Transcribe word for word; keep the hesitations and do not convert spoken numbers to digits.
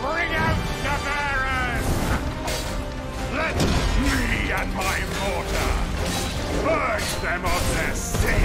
Bring out Damaris! Let me and my mortar purge them of their sin!